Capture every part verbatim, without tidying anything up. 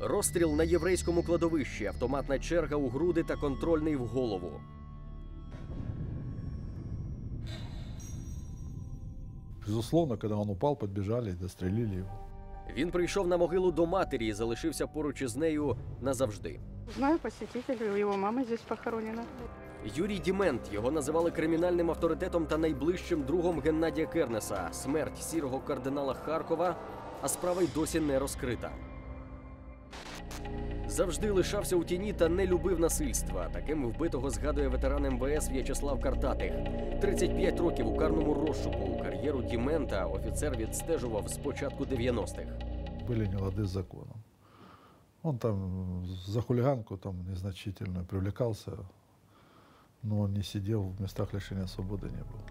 Розстріл на єврейському кладовищі, автоматна черга у груди та контрольний в голову. Безусловно, коли він упав, підбіжали і дострілили його. Він прийшов на могилу до матері і залишився поруч із нею назавжди. Знаю посетителів, його мама тут похоронена. Юрій Дімент. Його називали кримінальним авторитетом та найближчим другом Геннадія Кернеса. Смерть сірого кардинала Харкова, а справа й досі не розкрита. Завжди лишався у тіні та не любив насильства. Таким вбитого згадує ветеран ем ве ес В'ячеслав Картатих. тридцять п'ять років у карному розшуку. Кар'єру Дімента офіцер відстежував з початку дев'яностих. Були нелади з законом. Він там за хуліганку там незначительно привлікався, але не сидів в місцях лишення свободи не було.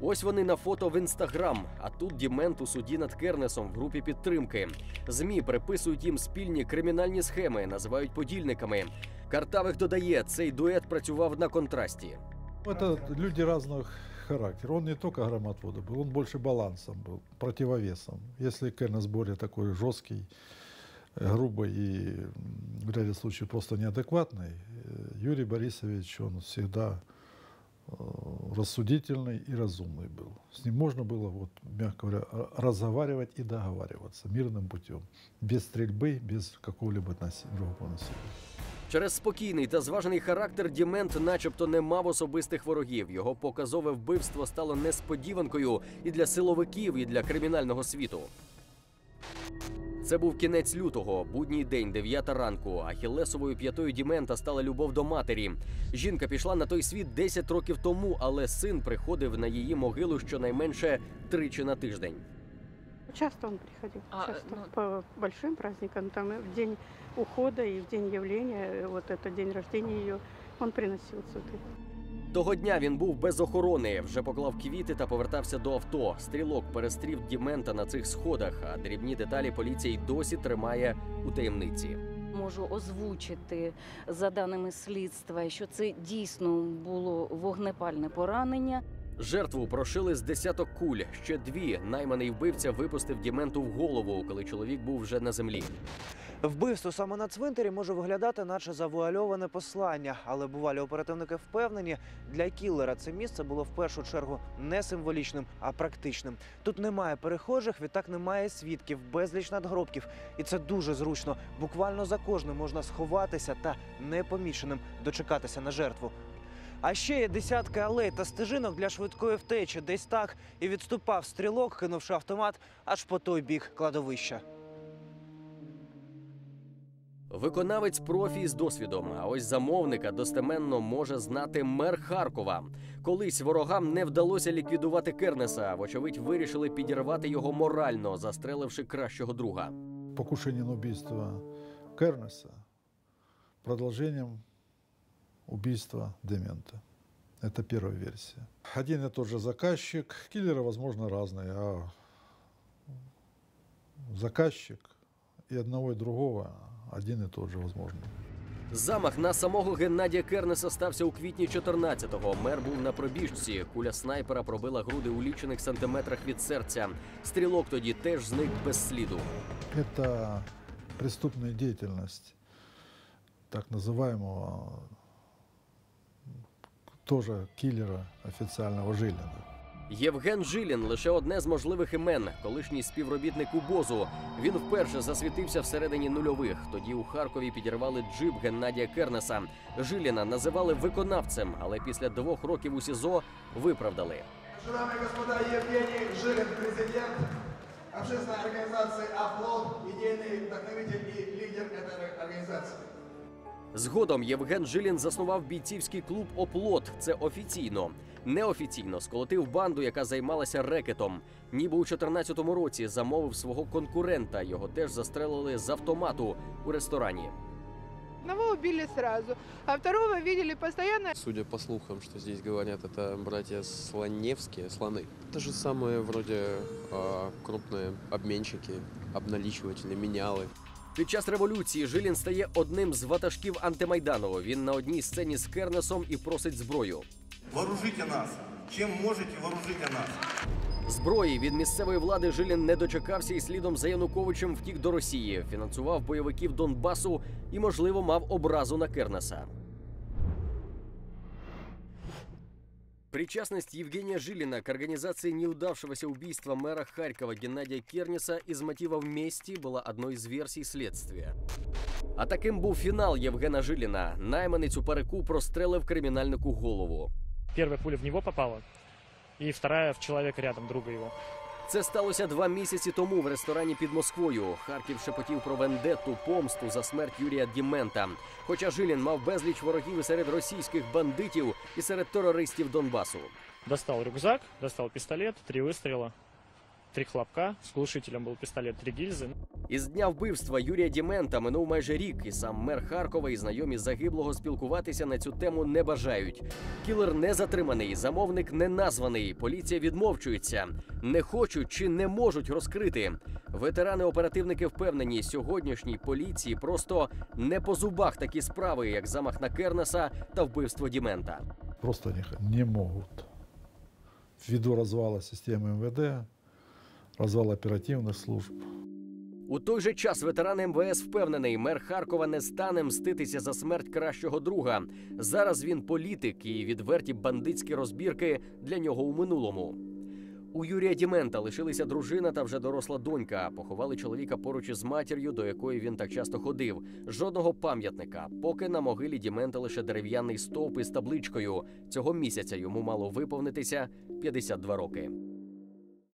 Ось вони на фото в Інстаграм, а тут Дімент у суді над Кернесом в групі підтримки. ЗМІ приписують їм спільні кримінальні схеми, називають подільниками. Картавих додає, цей дует працював на контрасті. Це люди різного характеру. Він не тільки громадводом був, він більше балансом був, противовесом. Якщо Кернес более такий жорсткий, грубый и в ряде случаев просто неадекватный, Юрий Борисович, он всегда рассудительный и разумный был. С ним можно было, вот, мягко говоря, разговаривать и договариваться мирным путем, без стрельбы, без какого-либо другого насилия. Через спокійний та зважений характер Дімент начебто не мав особистих ворогів. Його показове вбивство стало несподіванкою і для силовиків, і для кримінального світу. Це був кінець лютого, будній день, дев'ята ранку. Ахіллесовою п'ятою Дімента стала любов до матері. Жінка пішла на той світ десять років тому, але син приходив на її могилу щонайменше тричі на тиждень. Часто він приходив, а, часто, ну... по великим праздникам, там в день уходу і в день явлення, от це день народження її, він приносив цвіти. Того дня він був без охорони, вже поклав квіти та повертався до авто. Стрілок перестрів Дімента на цих сходах, а дрібні деталі поліція й досі тримає у таємниці. Можу озвучити, за даними слідства, що це дійсно було вогнепальне поранення. Жертву прошили з десяток куль, ще дві найманий вбивця випустив Діменту в голову, коли чоловік був вже на землі. Вбивство саме на цвинтарі може виглядати наче завуальоване послання, але бувалі оперативники впевнені, для кіллера це місце було в першу чергу не символічним, а практичним. Тут немає перехожих, відтак немає свідків, безліч надгробків. І це дуже зручно. Буквально за кожним можна сховатися та непоміченим дочекатися на жертву. А ще є десятки алей та стежинок для швидкої втечі. Десь так і відступав стрілок, кинувши автомат аж по той бік кладовища. Виконавець профі з досвідом, а ось замовника достеменно може знати мер Харкова. Колись ворогам не вдалося ліквідувати Кернеса, вочевидь вирішили підірвати його морально, застреливши кращого друга. Покушення на вбивство Кернеса продовженням убийства Дімента. Это первая версия. Один и тот же заказчик. Киллеры, возможно, разные, а заказчик и одного, и другого один и тот же, возможно. Замах на самого Геннадія Кернеса стався у квітні чотирнадцятого. Мер був на пробіжці. Куля снайпера пробила груди у лічених сантиметрах від серця. Стрілок тоді теж зник без сліду. Это преступная деятельность так называемого тоже киллера официального Жилина. Євген Жилін – лише одне з можливих імен, колишній співробітник БОЗу. Він вперше засвітився всередині нульових. Тоді у Харкові підірвали джип Геннадія Кернеса. Жиліна називали виконавцем, але після двох років у СІЗО виправдали. Шановні господа, Євген Жилін, президент общественної організації «Оплот», ідейний вдохновитель і лідер цієї організації. Згодом Євген Жилін заснував бійцівський клуб «Оплот». Це офіційно. Неофіційно сколотив банду, яка займалася рекетом. Ніби у чотирнадцятому році замовив свого конкурента. Його теж застрелили з автомату у ресторані. Одного вбили одразу, а второго бачили постійно. Судя по слухам, що тут говорять, це браття Слоневські, слони. Це ж саме, вроде, крупні обмінщики, обналічувателі, міняли. Під час революції Жилін стає одним з ватажків антимайдану. Він на одній сцені з Кернесом і просить зброю. Вооружите нас. Чим можете, вооружите нас. Зброї від місцевої влади Жилін не дочекався і слідом за Януковичем втік до Росії, фінансував бойовиків Донбасу і, можливо, мав образу на Кернеса. Причастность Евгения Жилина к организации неудавшегося убийства мэра Харькова Геннадия Кернеса из мотивов мести была одной из версий следствия. А таким був фінал Євгена Жиліна. Найманець у парику прострелив кримінальнику голову. Перша пуля в нього попала, і друга в чоловіка рядом, друга його. Це сталося два місяці тому в ресторані під Москвою. Харків шепотів про вендетту, помсту за смерть Юрія Дімента. Хоча Жилін мав безліч ворогів і серед російських бандитів, і серед терористів Донбасу. Достав рюкзак, достав пістолет, три вистріли. Три хлопка, з глушителем був пістолет, три гільзи. Із дня вбивства Юрія Дімента минув майже рік, і сам мер Харкова і знайомі загиблого спілкуватися на цю тему не бажають. Кілер не затриманий, замовник не названий, поліція відмовчується. Не хочуть чи не можуть розкрити. Ветерани-оперативники впевнені, сьогоднішній поліції просто не по зубах такі справи, як замах на Кернеса та вбивство Дімента. Просто не можуть. Ввиду розвалу системи МВД, розвал оперативних служб. У той же час ветеран МВС впевнений, мер Харкова не стане мститися за смерть кращого друга. Зараз він політик, і відверті бандитські розбірки для нього у минулому. У Юрія Дімента лишилися дружина та вже доросла донька. Поховали чоловіка поруч із матір'ю, до якої він так часто ходив. Жодного пам'ятника. Поки на могилі Дімента лише дерев'яний стовп із табличкою. Цього місяця йому мало виповнитися п'ятдесят два роки.